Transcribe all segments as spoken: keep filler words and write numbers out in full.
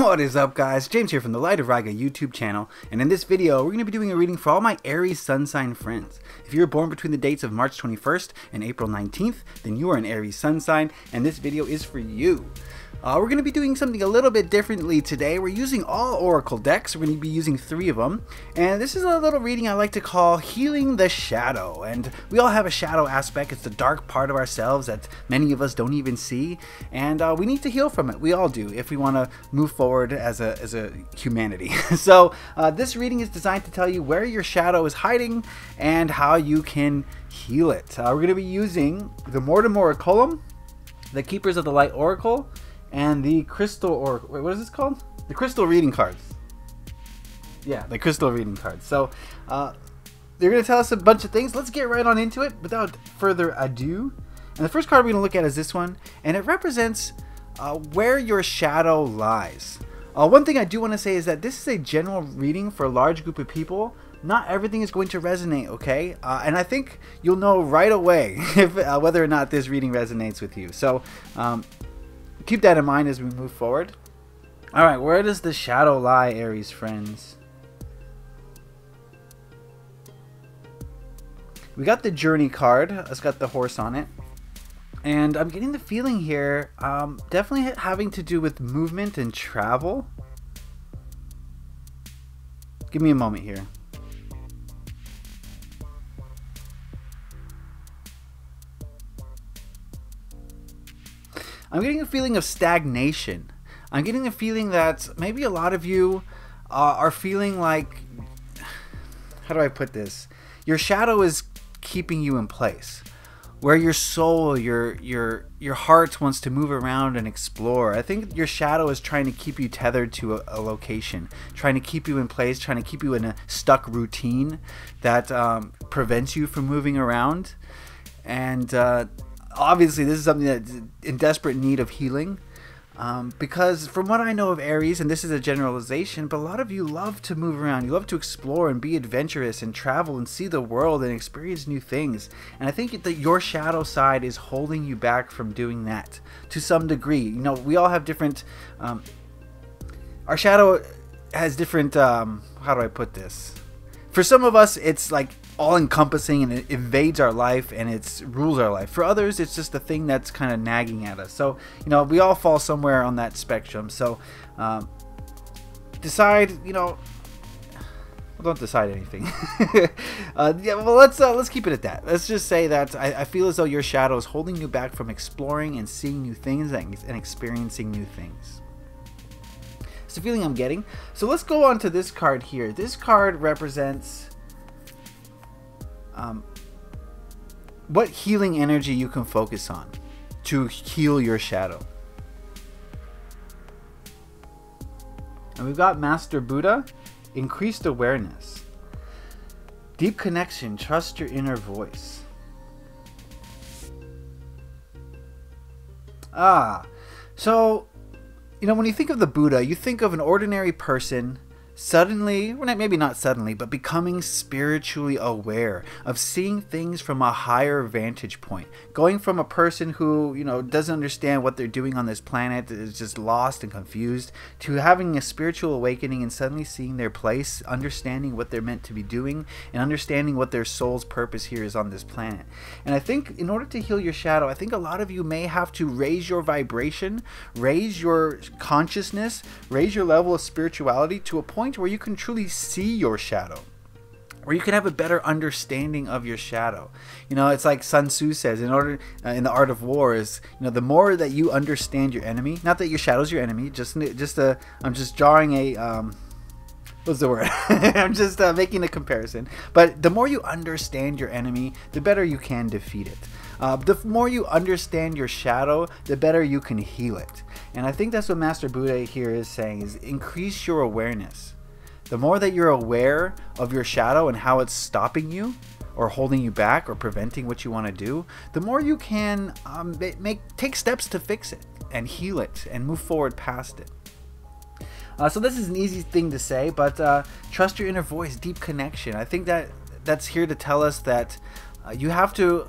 What is up, guys? James here from the Light of Ryga YouTube channel, and in this video we're going to be doing a reading for all my Aries sun sign friends. If you were born between the dates of March twenty-first and April nineteenth, then you are an Aries sun sign and this video is for you. Uh, we're going to be doing something a little bit differently today. We're using all oracle decks. We're going to be using three of them, and this is a little reading I like to call Healing the Shadow. And we all have a shadow aspect. It's the dark part of ourselves that many of us don't even see, and uh, we need to heal from it. We all do if we want to move forward as a, as a humanity. So uh, this reading is designed to tell you where your shadow is hiding and how you can heal it. Uh, we're going to be using the Mortem Oraculum, the Keepers of the Light Oracle, and the crystal or wait, what is this called? The crystal reading cards. Yeah, the crystal reading cards. So uh, they're going to tell us a bunch of things. Let's get right on into it without further ado. And the first card we're going to look at is this one, and it represents uh, where your shadow lies. Uh, one thing I do want to say is that this is a general reading for a large group of people. Not everything is going to resonate, okay? Uh, and I think you'll know right away if, uh, whether or not this reading resonates with you. So um, keep that in mind as we move forward. Alright, where does the shadow lie, Aries friends? We got the Journey card. It's got the horse on it. And I'm getting the feeling here, um, definitely having to do with movement and travel. Give me a moment here. I'm getting a feeling of stagnation. I'm getting a feeling that maybe a lot of you uh, are feeling like, how do I put this? Your shadow is keeping you in place, where your soul, your your your heart wants to move around and explore. I think your shadow is trying to keep you tethered to a, a location, trying to keep you in place, trying to keep you in a stuck routine that um, prevents you from moving around. And uh, obviously this is something that's in desperate need of healing, um, because from what I know of Aries, and this is a generalization, but a lot of you love to move around. You love to explore and be adventurous and travel and see the world and experience new things. And I think that your shadow side is holding you back from doing that to some degree. You know, we all have different, um, our shadow has different, um, how do I put this? For some of us, it's like all-encompassing and it invades our life and it rules our life. For others, it's just the thing that's kind of nagging at us. So, you know, we all fall somewhere on that spectrum. So, um, decide, you know, well, don't decide anything. uh, yeah, well, let's uh, let's keep it at that. Let's just say that I, I feel as though your shadow is holding you back from exploring and seeing new things and experiencing new things. It's the feeling I'm getting. So let's go on to this card here. This card represents Um, what healing energy you can focus on to heal your shadow. And we've got Master Buddha, increased awareness, deep connection, trust your inner voice. Ah, so, you know, when you think of the Buddha, you think of an ordinary person suddenly, well, maybe not suddenly, but becoming spiritually aware of seeing things from a higher vantage point. Going from a person who, you know, doesn't understand what they're doing on this planet, is just lost and confused, to having a spiritual awakening and suddenly seeing their place, understanding what they're meant to be doing, and understanding what their soul's purpose here is on this planet. And I think in order to heal your shadow, I think a lot of you may have to raise your vibration, raise your consciousness, raise your level of spirituality to a point where you can truly see your shadow, where you can have a better understanding of your shadow. You know, it's like Sun Tzu says in order uh, in the Art of War is, you know, the more that you understand your enemy, not that your shadow's your enemy, just just uh, I'm just drawing a um what's the word? I'm just uh, making a comparison. But the more you understand your enemy, the better you can defeat it. Uh, the more you understand your shadow, the better you can heal it. And I think that's what Master Buddha here is saying, is increase your awareness. The more that you're aware of your shadow and how it's stopping you or holding you back or preventing what you want to do, the more you can um, make take steps to fix it and heal it and move forward past it. Uh, so this is an easy thing to say, but uh, trust your inner voice, deep connection. I think that that's here to tell us that uh, you have to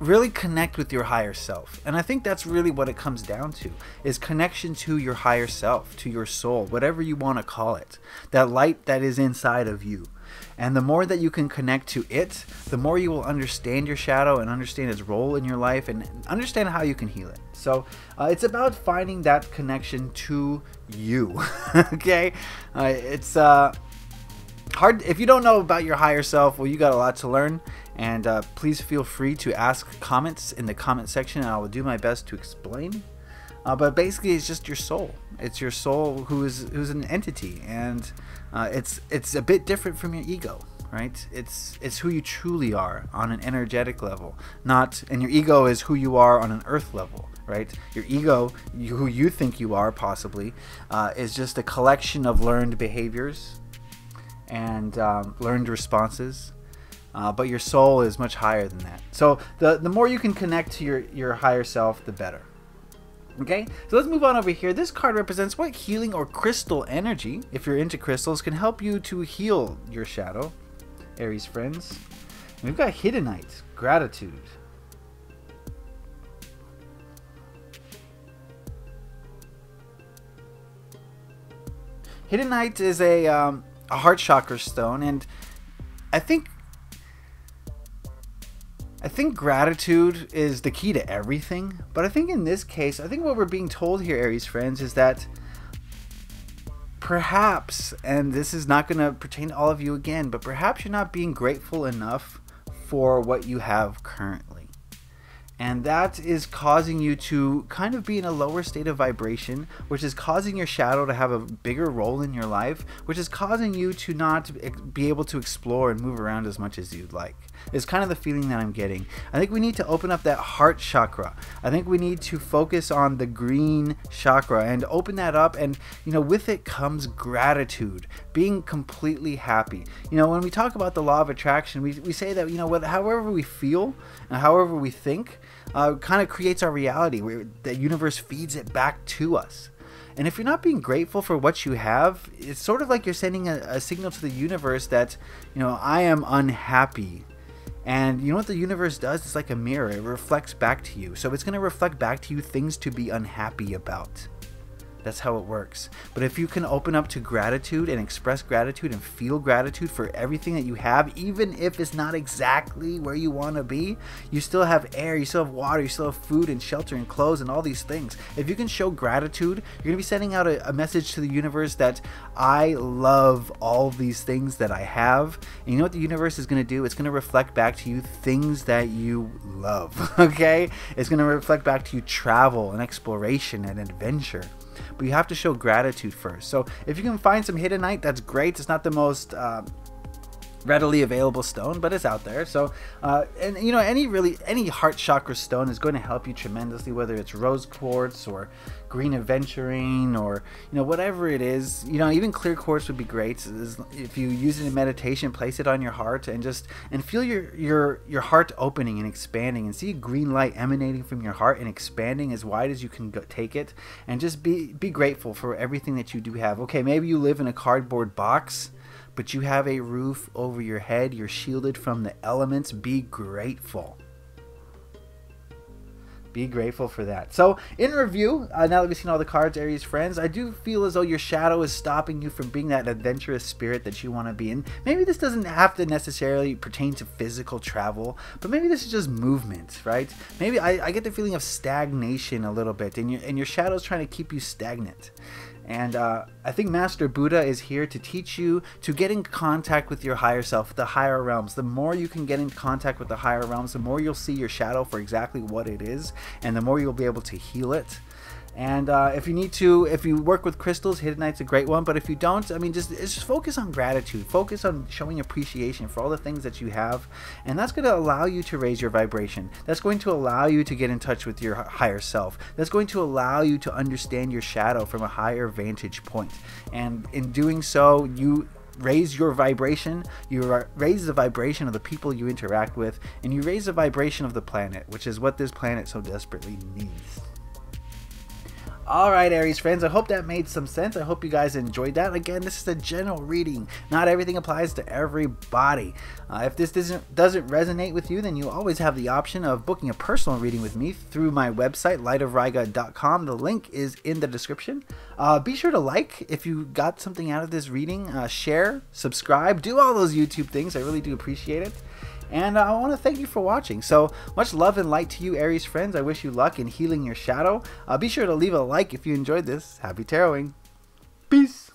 really connect with your higher self. And I think that's really what it comes down to, is connection to your higher self, to your soul, whatever you want to call it, that light that is inside of you. And the more that you can connect to it, the more you will understand your shadow and understand its role in your life and understand how you can heal it. So uh, it's about finding that connection to you. Okay, uh, it's uh hard. If you don't know about your higher self, well, you got a lot to learn. And uh, please feel free to ask comments in the comment section, and I will do my best to explain. Uh, but basically, it's just your soul. It's your soul who is who's an entity, and uh, it's it's a bit different from your ego, right? It's it's who you truly are on an energetic level, not and your ego is who you are on an earth level, right? Your ego, you, who you think you are, possibly, uh, is just a collection of learned behaviors and um, learned responses. Uh, but your soul is much higher than that. So the, the more you can connect to your, your higher self, the better. Okay, so let's move on over here. This card represents what healing or crystal energy, if you're into crystals, can help you to heal your shadow, Aries friends. And we've got Hiddenite, gratitude. Hiddenite is a, um, a heart chakra stone, and I think I think gratitude is the key to everything, but I think in this case, I think what we're being told here, Aries friends, is that perhaps, and this is not going to pertain to all of you again, but perhaps you're not being grateful enough for what you have currently. And that is causing you to kind of be in a lower state of vibration, which is causing your shadow to have a bigger role in your life, which is causing you to not be able to explore and move around as much as you'd like. It's kind of the feeling that I'm getting. I think we need to open up that heart chakra. I think we need to focus on the green chakra and open that up, and you know, with it comes gratitude, being completely happy. You know, when we talk about the law of attraction, we, we say that, you know, what, however we feel and however we think uh, kind of creates our reality. We, the universe feeds it back to us. And if you're not being grateful for what you have, it's sort of like you're sending a, a signal to the universe that, you know, I am unhappy. And you know what the universe does? It's like a mirror. It reflects back to you. So it's going to reflect back to you things to be unhappy about. That's how it works. But if you can open up to gratitude and express gratitude and feel gratitude for everything that you have, even if it's not exactly where you want to be, you still have air, you still have water, you still have food and shelter and clothes and all these things. If you can show gratitude, you're going to be sending out a, a message to the universe that I love all these things that I have. And you know what the universe is going to do? It's going to reflect back to you things that you love, okay? It's going to reflect back to you travel and exploration and adventure. But you have to show gratitude first. So if you can find some Hiddenite, that's great. It's not the most uh, readily available stone, but it's out there. So uh, and you know, any really any heart chakra stone is going to help you tremendously, whether it's rose quartz or green aventurine or you know whatever it is. You know, even clear quartz would be great. If you use it in meditation, place it on your heart and just and feel your your your heart opening and expanding, and see green light emanating from your heart and expanding as wide as you can go, take it, and just be be grateful for everything that you do have. Okay, maybe you live in a cardboard box, but you have a roof over your head. You're shielded from the elements. Be grateful. Be grateful for that. So in review, uh, now that we've seen all the cards, Aries friends, I do feel as though your shadow is stopping you from being that adventurous spirit that you want to be in. Maybe this doesn't have to necessarily pertain to physical travel, but maybe this is just movement, right? Maybe I, I get the feeling of stagnation a little bit, and your, and your shadow's trying to keep you stagnant. And uh, I think Master Buddha is here to teach you to get in contact with your higher self, the higher realms. The more you can get in contact with the higher realms, the more you'll see your shadow for exactly what it is, and the more you'll be able to heal it. And uh, if you need to, if you work with crystals, Hiddenite's a great one. But if you don't, I mean, just, just focus on gratitude. Focus on showing appreciation for all the things that you have. And that's going to allow you to raise your vibration. That's going to allow you to get in touch with your higher self. That's going to allow you to understand your shadow from a higher vantage point. And in doing so, you raise your vibration, you raise the vibration of the people you interact with, and you raise the vibration of the planet, which is what this planet so desperately needs. Alright, Aries friends, I hope that made some sense. I hope you guys enjoyed that. Again, this is a general reading. Not everything applies to everybody. Uh, if this doesn't, doesn't resonate with you, then you always have the option of booking a personal reading with me through my website, light of ryga dot com. The link is in the description. Uh, be sure to like if you got something out of this reading. Uh, share, subscribe, do all those YouTube things. I really do appreciate it. And I want to thank you for watching. So much love and light to you, Aries friends. I wish you luck in healing your shadow. Uh, be sure to leave a like if you enjoyed this. Happy tarot-ing. Peace.